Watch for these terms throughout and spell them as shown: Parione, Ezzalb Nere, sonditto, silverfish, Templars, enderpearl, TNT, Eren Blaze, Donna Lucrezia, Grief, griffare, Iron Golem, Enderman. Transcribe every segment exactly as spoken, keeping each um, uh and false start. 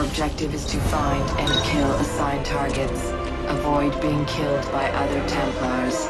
Our objective is to find and kill assigned targets. Avoid being killed by other Templars.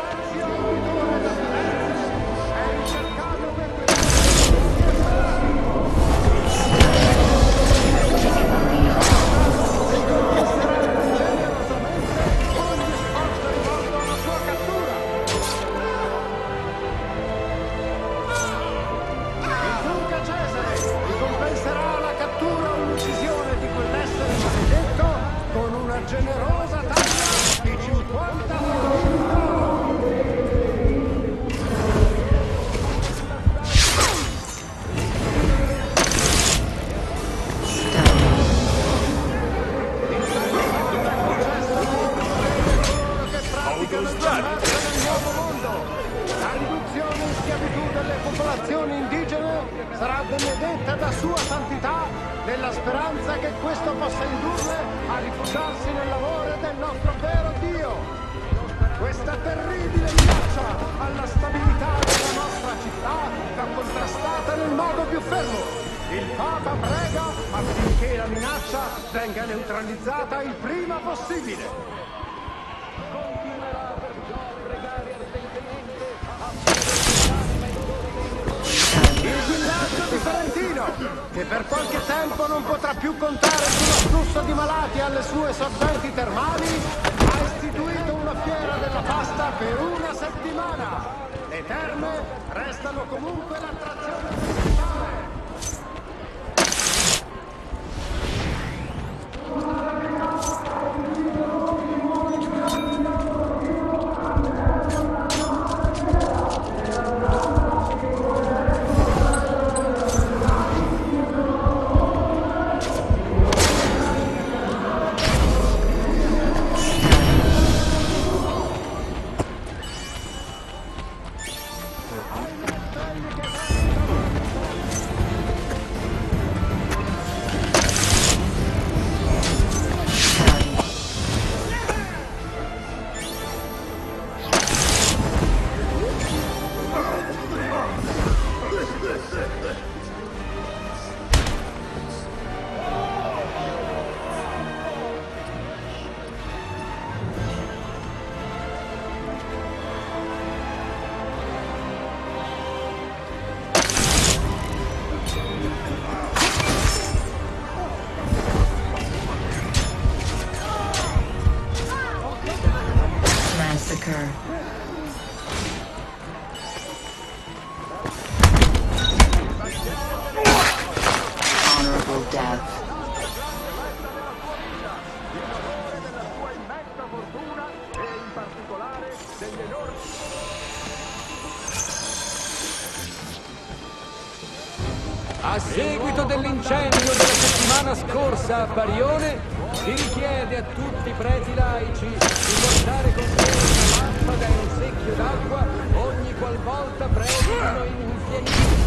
Dell'incendio della settimana scorsa a Parione, si richiede a tutti i preti laici di portare con sé una lampada e un secchio d'acqua ogni qualvolta pregano in un fiammifero.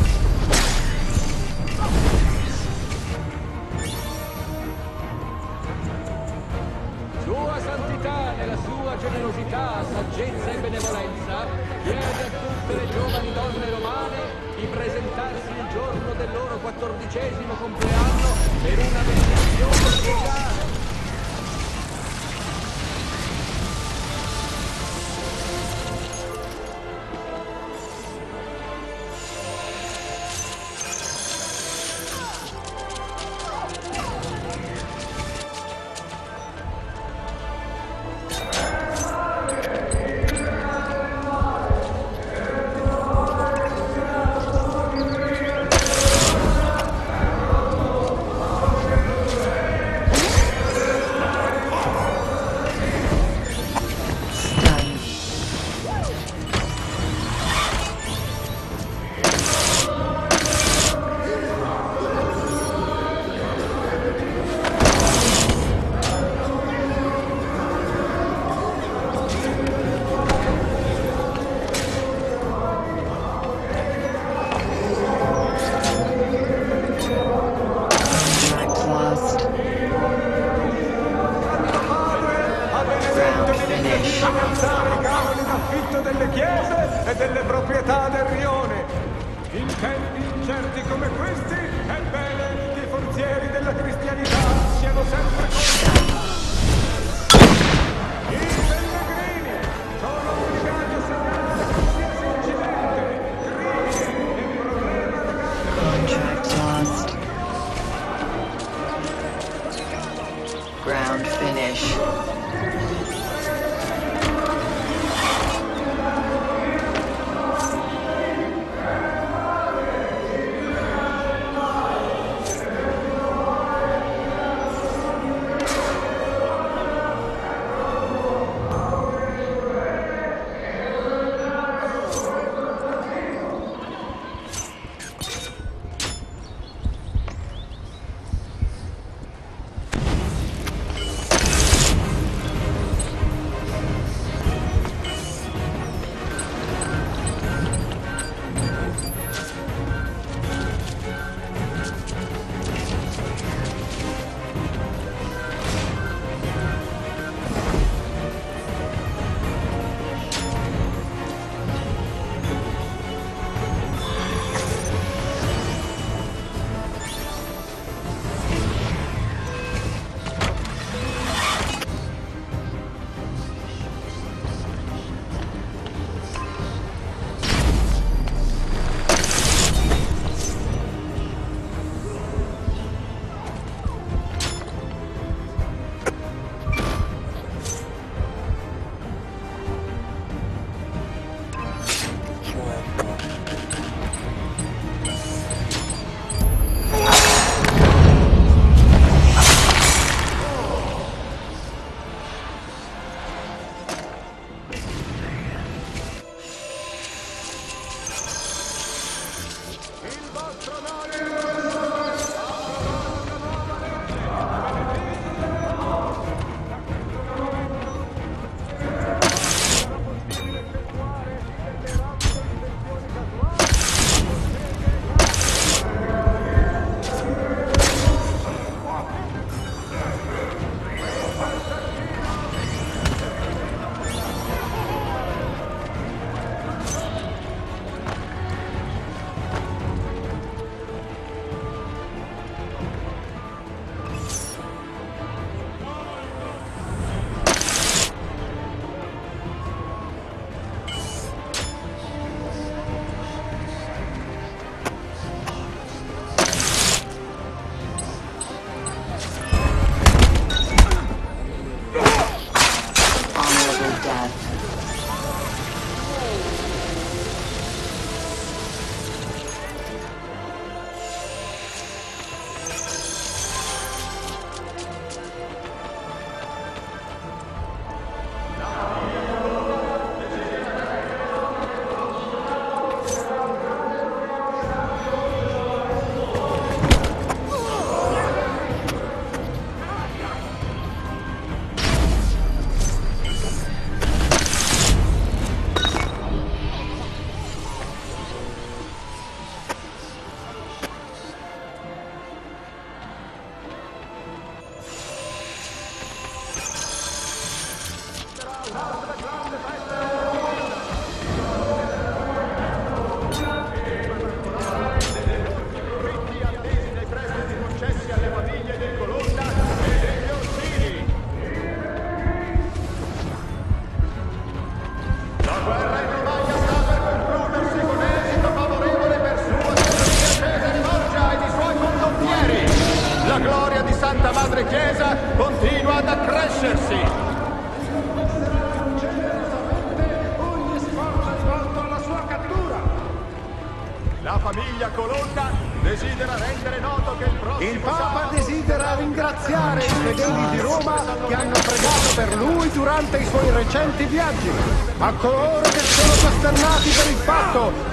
Sua Santità, nella sua generosità, saggezza e benevolenza, chiede a tutte le giovani donne romane di presentarsi il giorno del loro quattordicesimo compleanno per una benedizione speciale. Siamo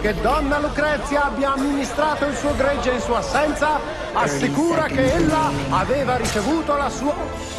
Che Donna Lucrezia abbia amministrato il suo gregge in sua assenza, assicura che ella aveva ricevuto la sua...